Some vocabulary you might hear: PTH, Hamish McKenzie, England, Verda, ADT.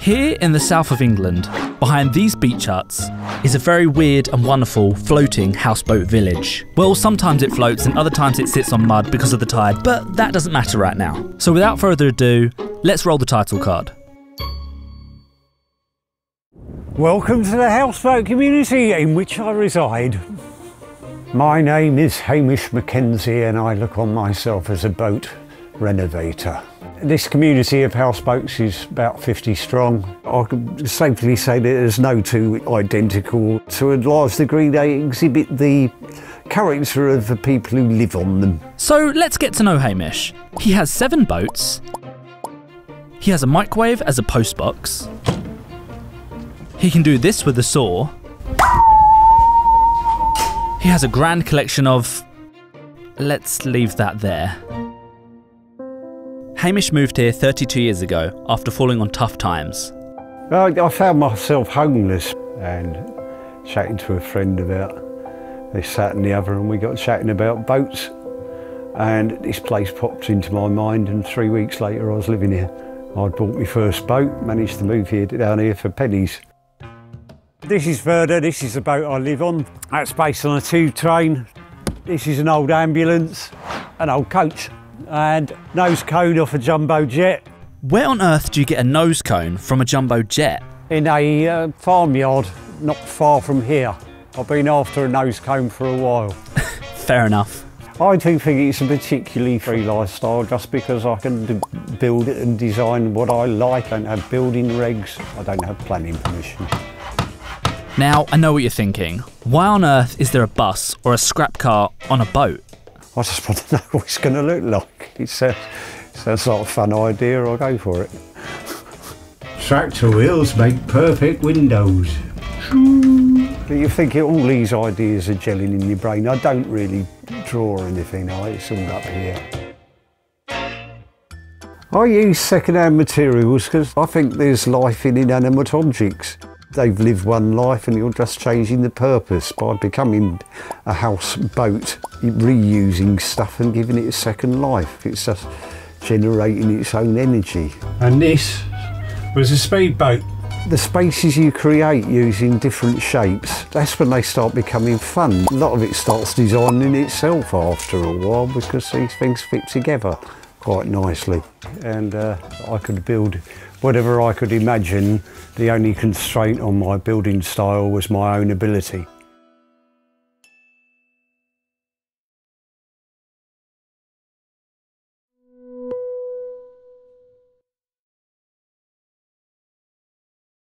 Here in the south of England, behind these beach huts, is a very weird and wonderful floating houseboat village. Well, sometimes it floats and other times it sits on mud because of the tide, but that doesn't matter right now. So without further ado, let's roll the title card. Welcome to the houseboat community in which I reside. My name is Hamish McKenzie and I look on myself as a boat renovator. This community of houseboats is about 50 strong. I can safely say that there's no two identical. To a large degree they exhibit the character of the people who live on them. So let's get to know Hamish. He has 7 boats. He has a microwave as a postbox. He can do this with a saw. He has a grand collection of... let's leave that there. Hamish moved here 32 years ago after falling on tough times. I found myself homeless and chatting to a friend about this, that and the other, and we got chatting about boats. And this place popped into my mind, and 3 weeks later I was living here. I'd bought my first boat, managed to move here down here for pennies. This is Verda, this is the boat I live on. That's based on a tube train. This is an old ambulance, an old coach, and nose cone off a jumbo jet. Where on earth do you get a nose cone from a jumbo jet? In a farmyard not far from here. I've been after a nose cone for a while. Fair enough. I do think it's a particularly free lifestyle just because I can build it and design what I like. I don't have building regs, I don't have planning permission. Now, I know what you're thinking. Why on earth is there a bus or a scrap car on a boat? I just want to know what it's going to look like. It sounds like a fun idea, I'll go for it. Tractor wheels make perfect windows. You think all these ideas are gelling in your brain. I don't really draw anything, it's all up here. I use second-hand materials because I think there's life in inanimate objects. They've lived one life and you're just changing the purpose by becoming a houseboat, reusing stuff and giving it a second life. It's just generating its own energy. And this was a speedboat. The spaces you create using different shapes, that's when they start becoming fun. A lot of it starts designing itself after a while because these things fit together quite nicely. And I could build whatever I could imagine. The only constraint on my building style was my own ability.